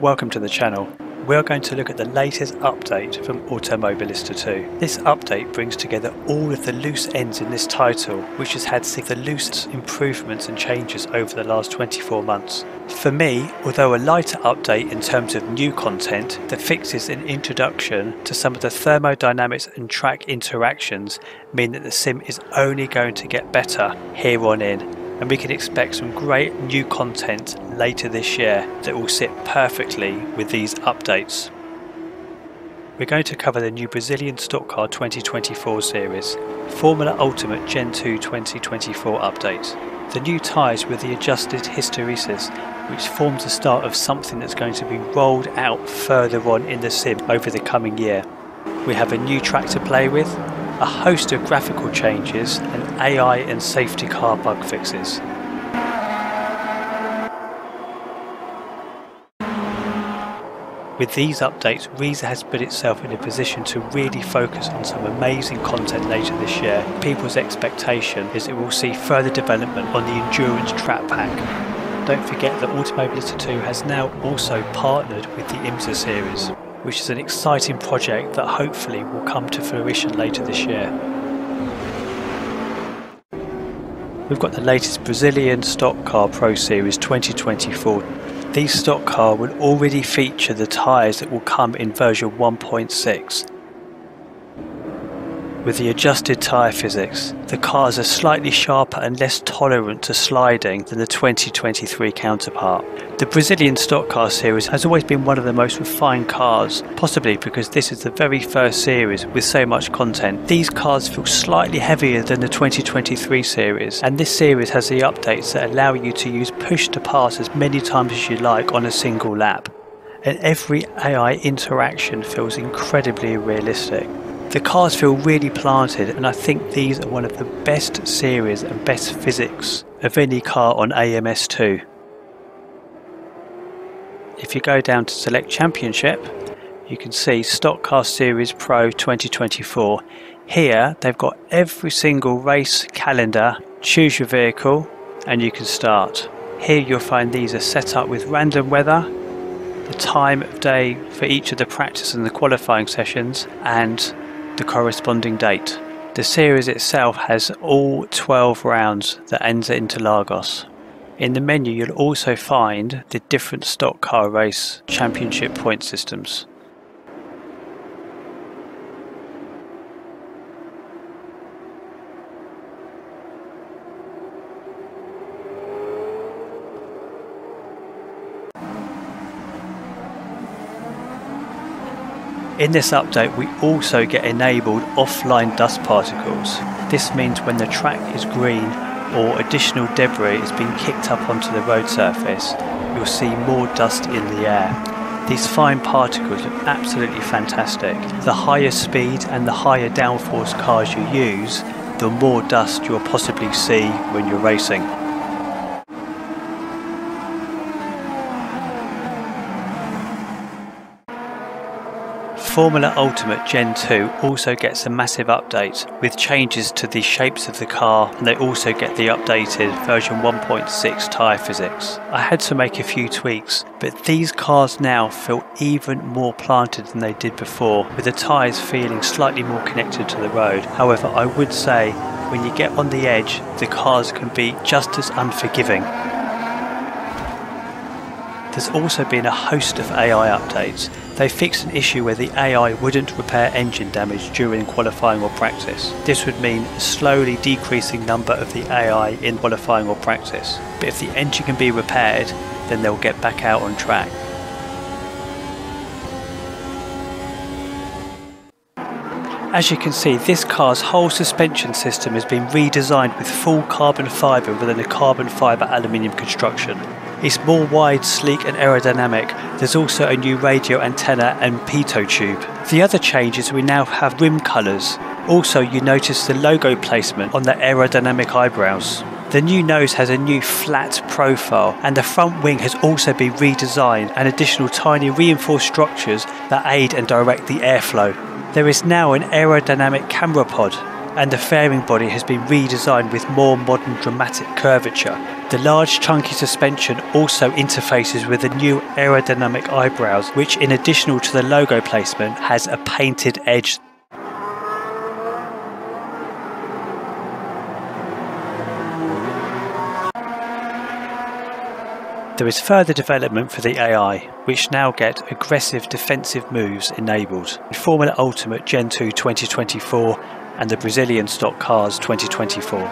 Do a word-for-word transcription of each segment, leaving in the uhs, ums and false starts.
Welcome to the channel. We are going to look at the latest update from Automobilista two. This update brings together all of the loose ends in this title, which has had the loose improvements and changes over the last twenty-four months. For me, although a lighter update in terms of new content that fixes an introduction to some of the thermodynamics and track interactions, mean that the sim is only going to get better here on in. And we can expect some great new content later this year that will sit perfectly with these updates. We're going to cover the new Brazilian Stock Car twenty twenty-four series, Formula Ultimate Gen two twenty twenty-four update, the new tyres with the adjusted hysteresis, which forms the start of something that's going to be rolled out further on in the sim over the coming year. We have a new track to play with, a host of graphical changes and A I and safety car bug fixes. With these updates, Reza has put itself in a position to really focus on some amazing content later this year. People's expectation is that we'll see further development on the Endurance Trap Pack. Don't forget that Automobilista two has now also partnered with the IMSA series, which is an exciting project that hopefully will come to fruition later this year. We've got the latest Brazilian Stock Car Pro Series twenty twenty-four. These stock car will already feature the tyres that will come in version one point six. With the adjusted tyre physics, the cars are slightly sharper and less tolerant to sliding than the twenty twenty-three counterpart. The Brazilian Stock Car series has always been one of the most refined cars, possibly because this is the very first series with so much content. These cars feel slightly heavier than the twenty twenty-three series, and this series has the updates that allow you to use push to pass as many times as you like on a single lap. And every A I interaction feels incredibly realistic. The cars feel really planted, and I think these are one of the best series and best physics of any car on A M S two. If you go down to select championship, you can see Stock Car Series Pro twenty twenty-four. Here they've got every single race calendar, choose your vehicle and you can start. Here you'll find these are set up with random weather, the time of day for each of the practice and the qualifying sessions and the corresponding date. The series itself has all twelve rounds that ends at Interlagos. In the menu you'll also find the different stock car race championship point systems. In this update we also get enabled offline dust particles. This means when the track is green or additional debris is being kicked up onto the road surface, you'll see more dust in the air. These fine particles look absolutely fantastic. The higher speed and the higher downforce cars you use, the more dust you'll possibly see when you're racing. Formula Ultimate Gen two also gets a massive update with changes to the shapes of the car, and they also get the updated version one point six tyre physics. I had to make a few tweaks, but these cars now feel even more planted than they did before, with the tyres feeling slightly more connected to the road. However, I would say when you get on the edge, the cars can be just as unforgiving. There's also been a host of A I updates. They fixed an issue where the A I wouldn't repair engine damage during qualifying or practice. This would mean a slowly decreasing number of the A I in qualifying or practice. But if the engine can be repaired, then they'll get back out on track. As you can see, this car's whole suspension system has been redesigned with full carbon fibre within a carbon fibre aluminium construction. It's more wide, sleek and aerodynamic. There's also a new radio antenna and pitot tube. The other change is we now have rim colours. Also, you notice the logo placement on the aerodynamic eyebrows. The new nose has a new flat profile, and the front wing has also been redesigned and additional tiny reinforced structures that aid and direct the airflow. There is now an aerodynamic camera pod. and the fairing body has been redesigned with more modern dramatic curvature. The large chunky suspension also interfaces with the new aerodynamic eyebrows, which in addition to the logo placement has a painted edge. There is further development for the A I, which now get aggressive defensive moves enabled. In Formula Ultimate Gen two twenty twenty-four and the Brazilian Stock Cars twenty twenty-four.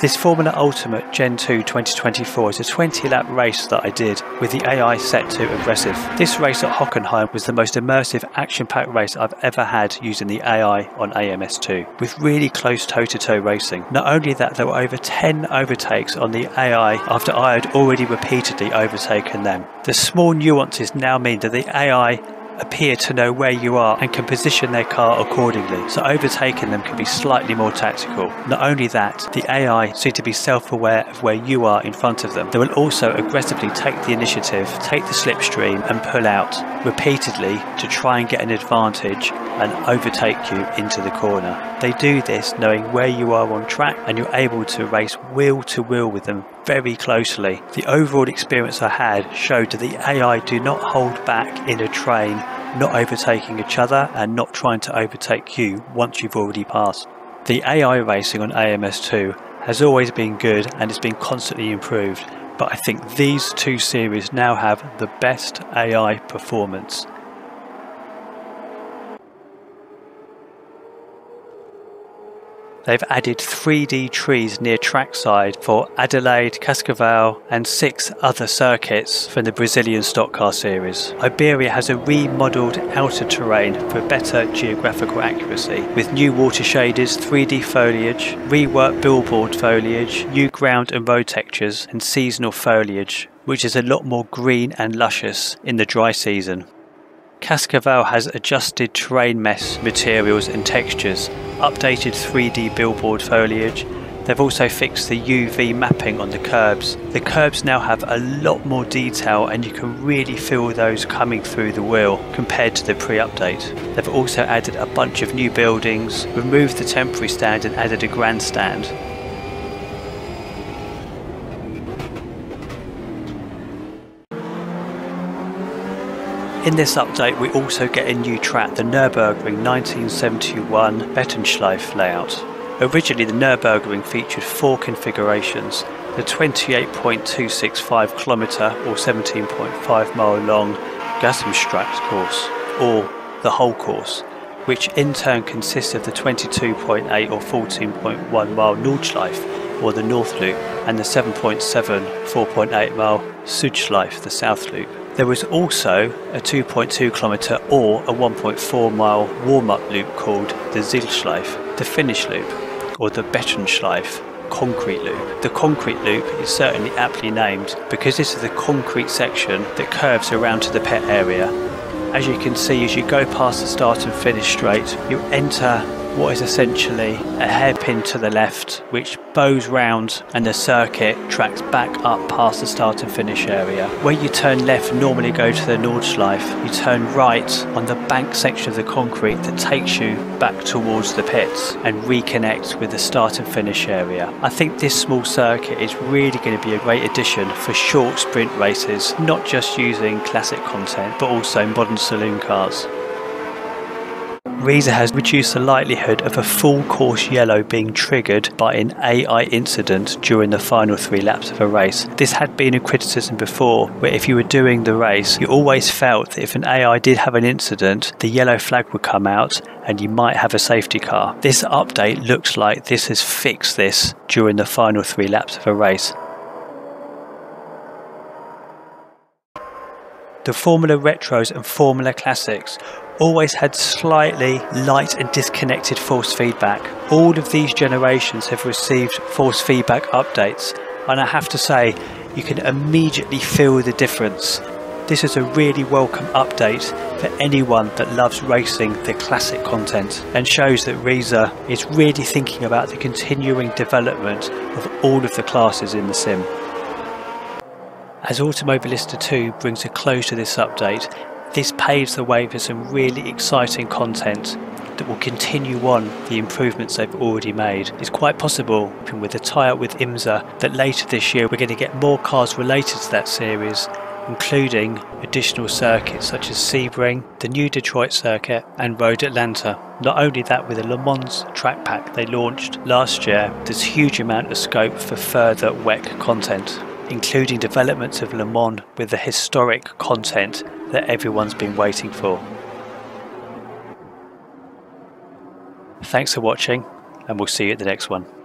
This Formula Ultimate Gen two twenty twenty-four is a twenty lap race that I did with the A I set to aggressive. This race at Hockenheim was the most immersive action-packed race I've ever had using the A I on A M S two, with really close toe-to-toe racing. Not only that, there were over ten overtakes on the A I after I had already repeatedly overtaken them. The small nuances now mean that the A I appear to know where you are and can position their car accordingly, so overtaking them can be slightly more tactical. Not only that, the A I seem to be self-aware of where you are in front of them. They will also aggressively take the initiative, take the slipstream and pull out repeatedly to try and get an advantage and overtake you into the corner. They do this knowing where you are on track, and you're able to race wheel to wheel with them very closely. The overall experience I had showed that the A I do not hold back in a train, not overtaking each other and not trying to overtake you once you've already passed. The A I racing on A M S two has always been good and it's been constantly improved, but I think these two series now have the best A I performance. They've added three D trees near trackside for Adelaide, Cascavel and six other circuits from the Brazilian Stock Car series. Iberia has a remodelled outer terrain for better geographical accuracy, with new water shaders, three D foliage, reworked billboard foliage, new ground and road textures and seasonal foliage, which is a lot more green and luscious in the dry season. Cascavel has adjusted terrain mesh materials and textures, updated three D billboard foliage. They've also fixed the U V mapping on the curbs. The curbs now have a lot more detail and you can really feel those coming through the wheel compared to the pre-update. They've also added a bunch of new buildings, removed the temporary stand and added a grandstand. In this update we also get a new track, the Nürburgring nineteen seventy-one Bettenschleife layout. Originally the Nürburgring featured four configurations, the twenty-eight point two six five kilometre or seventeen point five mile long Gesamtstrecke course, or the whole course, which in turn consists of the twenty-two point eight or fourteen point one mile Nordschleife, or the north loop, and the seven point seven four point eight mile Südschleife, the south loop. There was also a two point two kilometre or a one point four mile warm-up loop called the Zielschleife, the finish loop, or the Bettonschleife, concrete loop. The concrete loop is certainly aptly named because this is the concrete section that curves around to the pit area. As you can see, as you go past the start and finish straight, you enter what is essentially a hairpin to the left, which bows round and the circuit tracks back up past the start and finish area. Where you turn left, normally go to the Nordschleife, you turn right on the bank section of the concrete that takes you back towards the pits and reconnects with the start and finish area. I think this small circuit is really going to be a great addition for short sprint races, not just using classic content but also modern saloon cars. R Z A has reduced the likelihood of a full course yellow being triggered by an A I incident during the final three laps of a race. This had been a criticism before, where if you were doing the race, you always felt that if an A I did have an incident, the yellow flag would come out and you might have a safety car. This update looks like this has fixed this during the final three laps of a race. The Formula Retros and Formula Classics always had slightly light and disconnected force feedback. All of these generations have received force feedback updates, and I have to say, you can immediately feel the difference. This is a really welcome update for anyone that loves racing the classic content, and shows that R Z A is really thinking about the continuing development of all of the classes in the sim. As Automobilista two brings a close to this update, this paves the way for some really exciting content. that will continue on the improvements they've already made. It's quite possible with the tie-up with IMSA that later this year we're going to get more cars related to that series, including additional circuits such as Sebring, the new Detroit circuit and Road Atlanta. Not only that, with the Le Mans track pack they launched last year, there's a huge amount of scope for further W E C content, including developments of Le Mans with the historic content that everyone's been waiting for. Thanks for watching, and we'll see you at the next one.